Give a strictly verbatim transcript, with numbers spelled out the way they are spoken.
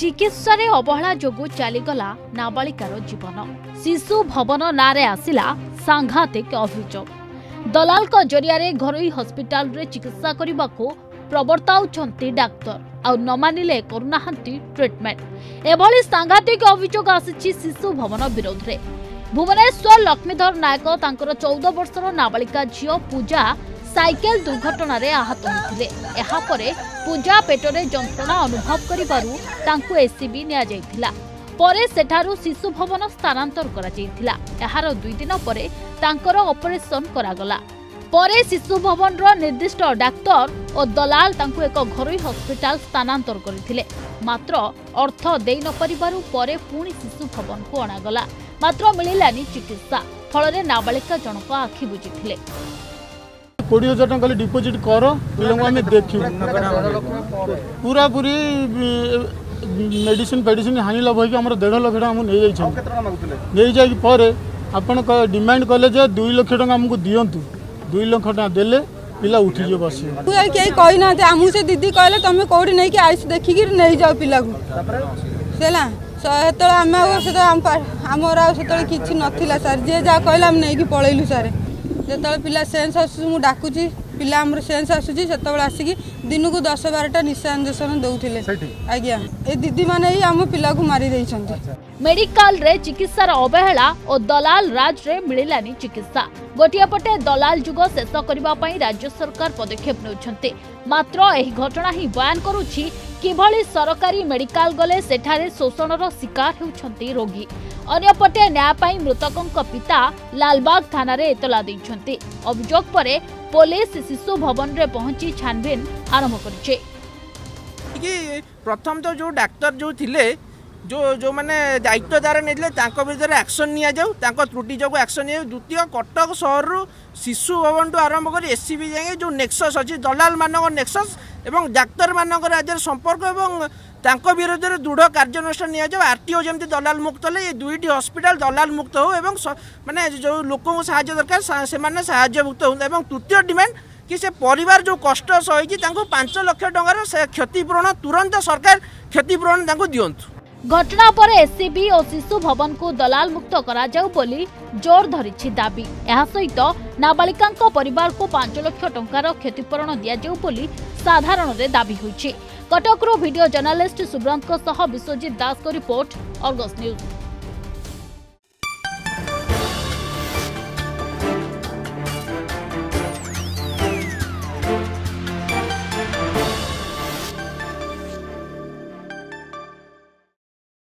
चिकित्सार अवहेला जोगु चलीगला नाबालिकार जीवन। शिशु भवन नारे आसिला सांघातिक अभियोग। दलाल जरिया घरोई हस्पिटाल रे चिकित्सा करने को प्रवर्ताउछंती डाक्टर, आउ नमानिले करुनाहांती ट्रिटमेंट। एभली सांघातिक अभियोग आसिछि शिशु भवन विरोध रे। भुवनेश्वर लक्ष्मीधर नायक तांकर चौदह वर्षर नाबालिका झियो पूजा साइकेल दुर्घटना रे आहत होइथिले। एहा परे पूजा पेटरे जंत्रणा अनुभव करिबारु तांकु एसीबी निया जायथिला। परे सेठारु शिशु भवन स्थानांतर करा जायथिला। एहार दुई दिन परे तांकर ऑपरेशन करागला। परे शिशु भवन रो निर्दिष्ट डाक्टर और दलाल तांकु एक घरोई हॉस्पिटल स्थानांतर करिथिले, मात्र अर्थ देई न परिबारु परे पुणी शिशु भवन को अणागला, मात्र मिलिलानी चिकित्सा। फल नाबालिका जनक आखि बुझिथिले। कोड़ी जटन खाली डिपोजिट कर आम देखू पूरा पूरी मेडिसिन फेडिसीन हानि लाभ हो देढ़ लक्ष टाइम नहीं जापर आपड़ डिमांड कले दुई लक्ष टाइम आमको दिंतु दुई लक्ष टाइम देले पिला उठीज बस कहीं कही ना आमको से दीदी कहले तुम कौटी नहीं कि आईस देखिक नहीं जाओ पिला से आमर आते कि नाला सार जी जहाँ कहला आम नहीं पलैलु सारे जिते पिला सेन्स आसू डाकुची पिला आमर सेन्स आसूसी से आसिक दिन को दस बारटा निशा इंजेक्शन दौले। आज्ञा ए दीदी मैंने आम पिला मारी मेडिकल रे चिकित्सार अवहेला और दलाल राज रे मिलानी चिकित्सा। गोटिया पटे दलाल जुग शेष करने राज्य सरकार पदक्षेप नौकरी, मात्र यही घटना ही बयान करुच्ची किभली सरकारी मेडिकल गले सेठारे शोषणर शिकार होउछंती रोगी। अन्यपटे न्याय मृतकों पिता लालबाग थाना रे एतला देइछंती। अभियोग परे पुलिस शिशु भवन रे पहुंची छानबीन आरंभ करछे। प्रथम तो जो डाक्टर जो थिले जो जो मैंने दायित्व द्वारा नहीं एक्शन नि त्रुटि जो एक्शन नि। द्वितीय कटक सहर शिशु भवन टू आरंभ कर एससीबी जाए जो नेक्सस अच्छी दलाल मान नेक्सस एवं डाक्तर मानक राज्य संपर्क एवं तांको विरोध में दृढ़ कार्यानुष्ठान आरटीओ जमी दलाल मुक्त है। ये दुईटी हस्पिटाल दलाल मुक्त हो माने जो लोक साहाय्य दरकार से माने साहाय्य मुक्त हो। तृतीय डिमांड कि से परिवार जो कष्ट सही पांच लक्ष टंकार से क्षतिपूरण तुरंत सरकार क्षतिपूरण दिंतु। घटना पर एससीबी और शिशु भवन को दलाल मुक्त करा जाऊ बोली जोर धरिछि दाबी। यह सहित नाबालिका परिवार को पांच लाख टंकार क्षतिपूरण दिया जाऊ बोली साधारण रे दाबी होइछि। कटकरू वीडियो जर्नलिस्ट सुब्रत सह विश्वजीत दास को रिपोर्ट, अर्गस न्यूज।